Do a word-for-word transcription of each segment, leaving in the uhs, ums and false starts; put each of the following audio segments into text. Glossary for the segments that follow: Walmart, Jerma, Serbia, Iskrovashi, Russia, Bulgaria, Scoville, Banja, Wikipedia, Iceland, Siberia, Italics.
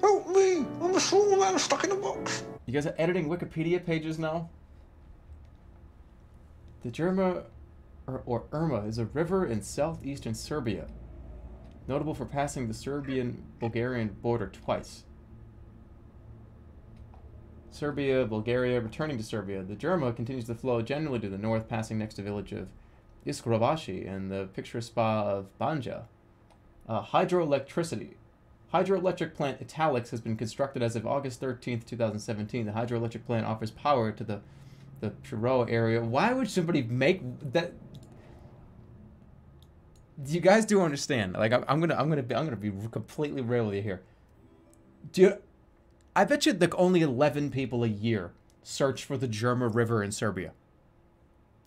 Help me! I'm a small man stuck in a box. You guys are editing Wikipedia pages now? The Jerma, or, or Irma, is a river in southeastern Serbia, notable for passing the Serbian-Bulgarian border twice. Serbia, Bulgaria, returning to Serbia. The Jerma continues to flow generally to the north, passing next to the village of Iskrovashi and the picturesque spa of Banja. Uh, hydroelectricity. Hydroelectric plant Italics has been constructed as of August thirteenth, two thousand seventeen. The hydroelectric plant offers power to the, the Chiroa area. Why would somebody make that? You guys do understand. Like I, I'm gonna, I'm gonna be, I'm gonna be completely real with you here. Do you, I bet you like only eleven people a year search for the Jerma River in Serbia.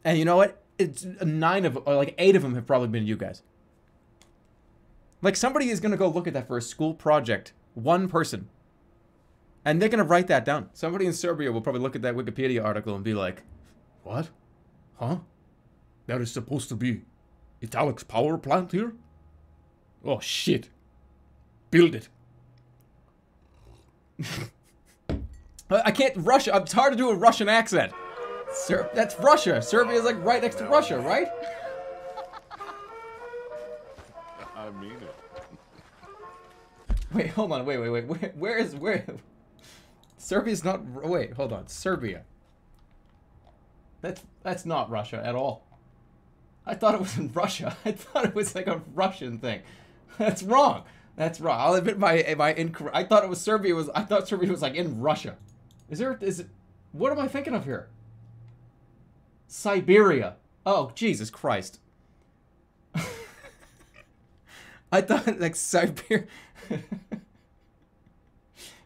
And you know what? It's nine of, or like eight of them have probably been you guys. Like, somebody is going to go look at that for a school project. One person. And they're going to write that down. Somebody in Serbia will probably look at that Wikipedia article and be like, what? Huh? That is supposed to be Italics power plant here? Oh, shit. Build it. I can't Russia. I'm tired of doing a Russian accent. Ser that's Russia. Serbia is like right next to Russia, right? I mean it. Wait, hold on. Wait, wait, wait. Where, where is where? Serbia's not. Wait, hold on. Serbia. That's that's not Russia at all. I thought it was in Russia. I thought it was like a Russian thing. That's wrong. That's wrong. I'll admit my my incorrect. I thought it was Serbia was. I thought Serbia was like in Russia. Is there? Is it? What am I thinking of here? Siberia. Oh, Jesus Christ. I thought, like, Siberia,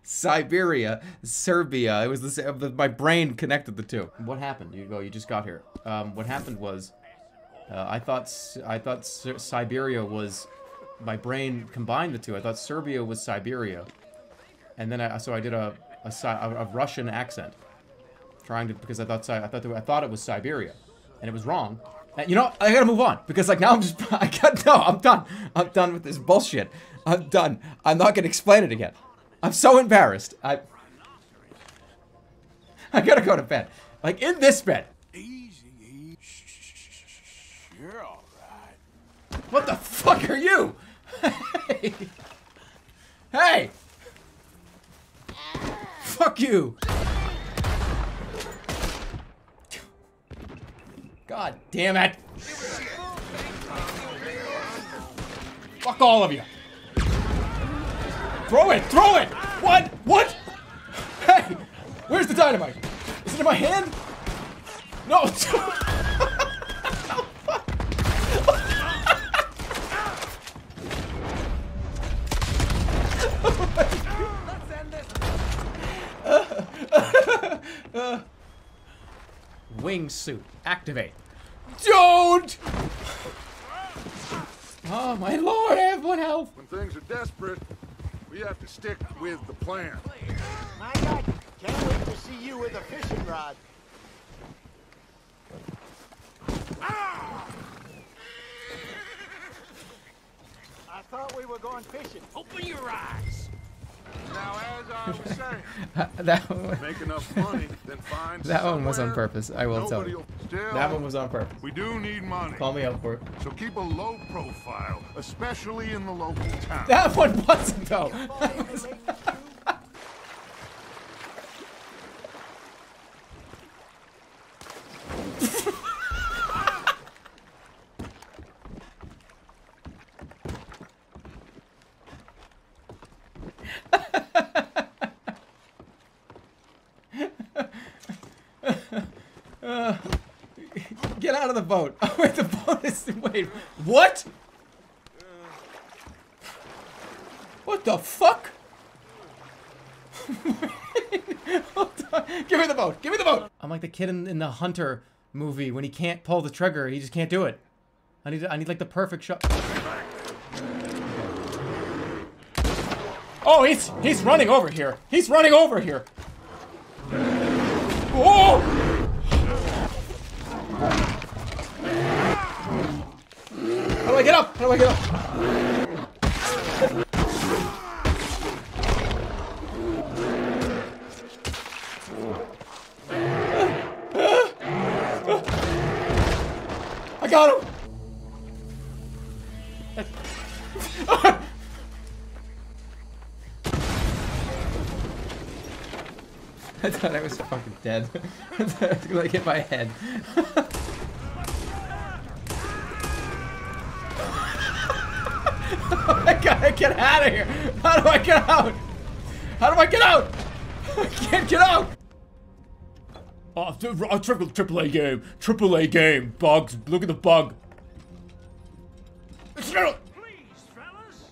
Siberia, Serbia, it was the same, my brain connected the two. What happened? You go, you just got here. Um, what happened was, uh, I thought, I thought Siberia was, my brain combined the two. I thought Serbia was Siberia. And then I, so I did a, a, a Russian accent, trying to, because I thought, I thought, I thought it was Siberia, and it was wrong. And you know, I gotta move on, because like now I'm just, I got, no, I'm done. I'm done with this bullshit. I'm done. I'm not gonna explain it again. I'm so embarrassed. I, I gotta go to bed. Like, in this bed. Easy, you're all right. What the fuck are you? Hey! Hey! Fuck you! God damn it! Fuck all of you! Throw it! Throw it! What? What? Hey! Where's the dynamite? Is it in my hand? No! uh, wingsuit. Activate. Don't! Oh my lord, I have one health! When things are desperate, we have to stick with the plan. My god, can't wait to see you with a fishing rod. Ah! I thought we were going fishing. Open your eyes! Now, as I was saying, that one, make enough money, then find that one was on purpose. I will tell you. That one was on purpose. We do need money. Call me up for it. So keep a low profile, especially in the local town. That one wasn't though. That was... Uh, get out of the boat. Oh, wait, the boat is... Wait, what? What the fuck? Hold on. Give me the boat. Give me the boat. I'm like the kid in, in the Hunter movie when he can't pull the trigger. He just can't do it. I need, I need like the perfect shot. Oh, he's, he's running over here. He's running over here. Whoa! How do I get up? How do I get up? I thought I was fucking dead. I thought I was gonna hit my head. Oh my god, I get out of here! How do I get out? How do I get out? I can't get out! Oh, triple, triple A game. Triple A game. Bugs. Look at the bug. Please, fellas.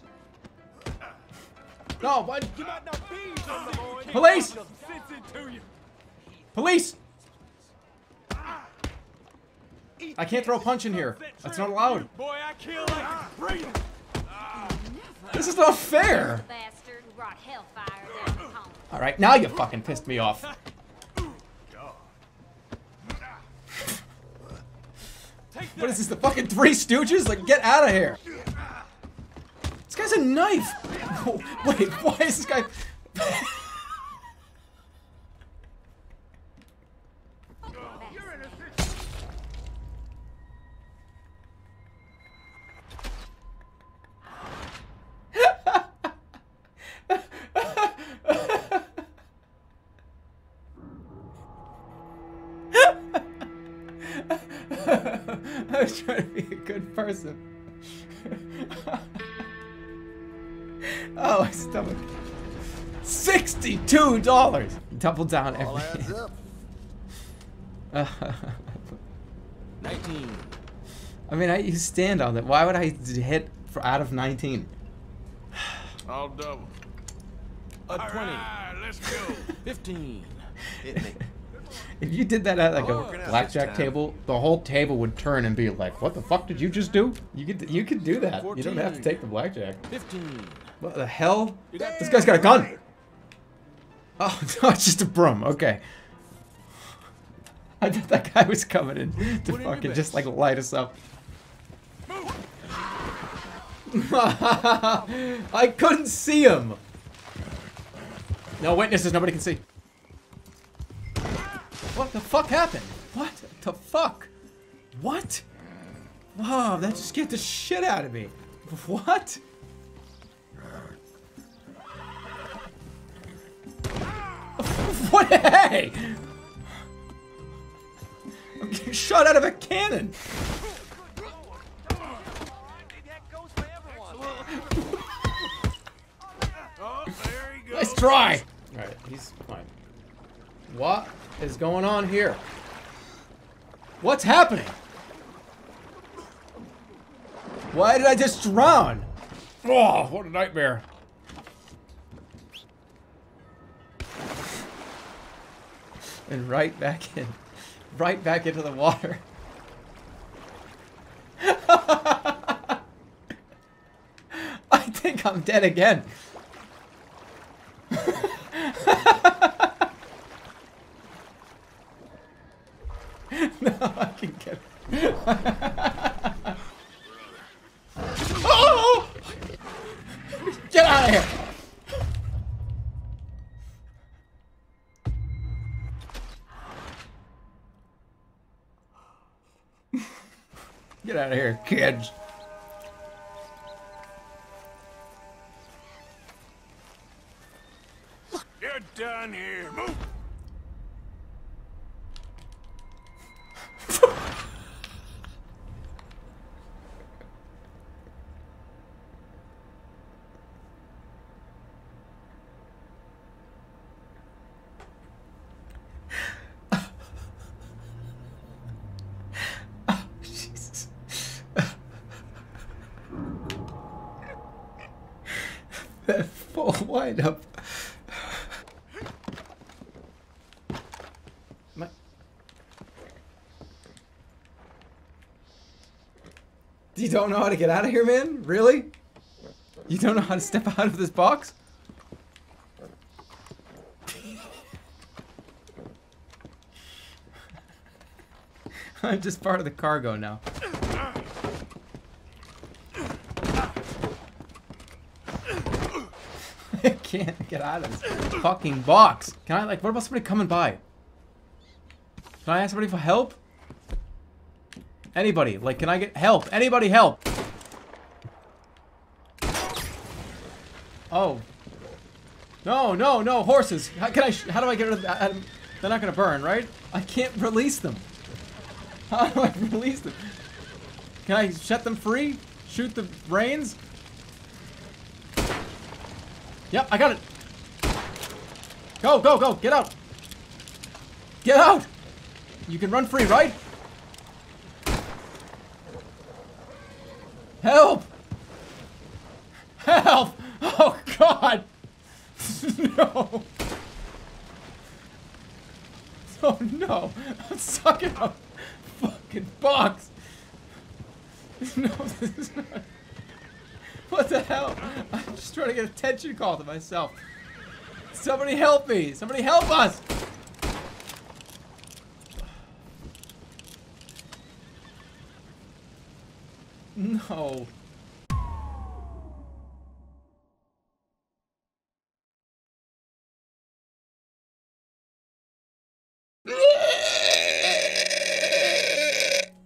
No, what? You might not be somebody. Police! Police! I can't throw a punch in here. That's not allowed. Boy, I kill like a This is not fair. All right, now you fucking pissed me off. What is this, the fucking Three Stooges? Like, get out of here. This guy's a knife. Oh, wait, why is this guy... I was trying to be a good person. Oh, my stomach. sixty-two dollars! Double down every... All adds up. nineteen. I mean, I you stand on that. Why would I hit for out of nineteen? I'll double. A twenty. Right, let's go. fifteen. Hit me. If you did that at like oh, a blackjack table, the whole table would turn and be like, "What the fuck did you just do?" You could, you could do that. fourteen, you don't have to take the blackjack. fifteen. What the hell? This guy's got a gun. Oh no, it's just a broom. Okay. I thought that guy was coming in to fucking just like light us up. I couldn't see him. No witnesses. Nobody can see. What the fuck happened? What the fuck? What? Wow, that just scared the shit out of me. What? What? Hey! I'm getting shot out of a cannon. Nice try. All right, he's fine. What is going on here? What's happening? Why did I just drown? Oh, what a nightmare. And right back in. Right back into the water. I think I'm dead again. No, I can get it. Oh! Get out of here! Get out of here, kids. You're done here. Move. That full wind-up. My... You don't know how to get out of here, man? Really? You don't know how to step out of this box? I'm just part of the cargo now. I can't get out of this fucking box. Can I, like, what about somebody coming by? Can I ask somebody for help? Anybody, like, can I get help? Anybody help? Oh. No, no, no, horses. How can I, sh how do I get rid of that? I, they're not gonna burn, right? I can't release them. How do I release them? Can I set them free? Shoot the reins? Yep, I got it. Go, go, go, get out. Get out! You can run free, right? Help! Help! Oh, God! No! Oh, no! I'm stuck in a fucking box! No, this is not... What the hell? I'm just trying to get attention call to myself. Somebody help me! Somebody help us! No.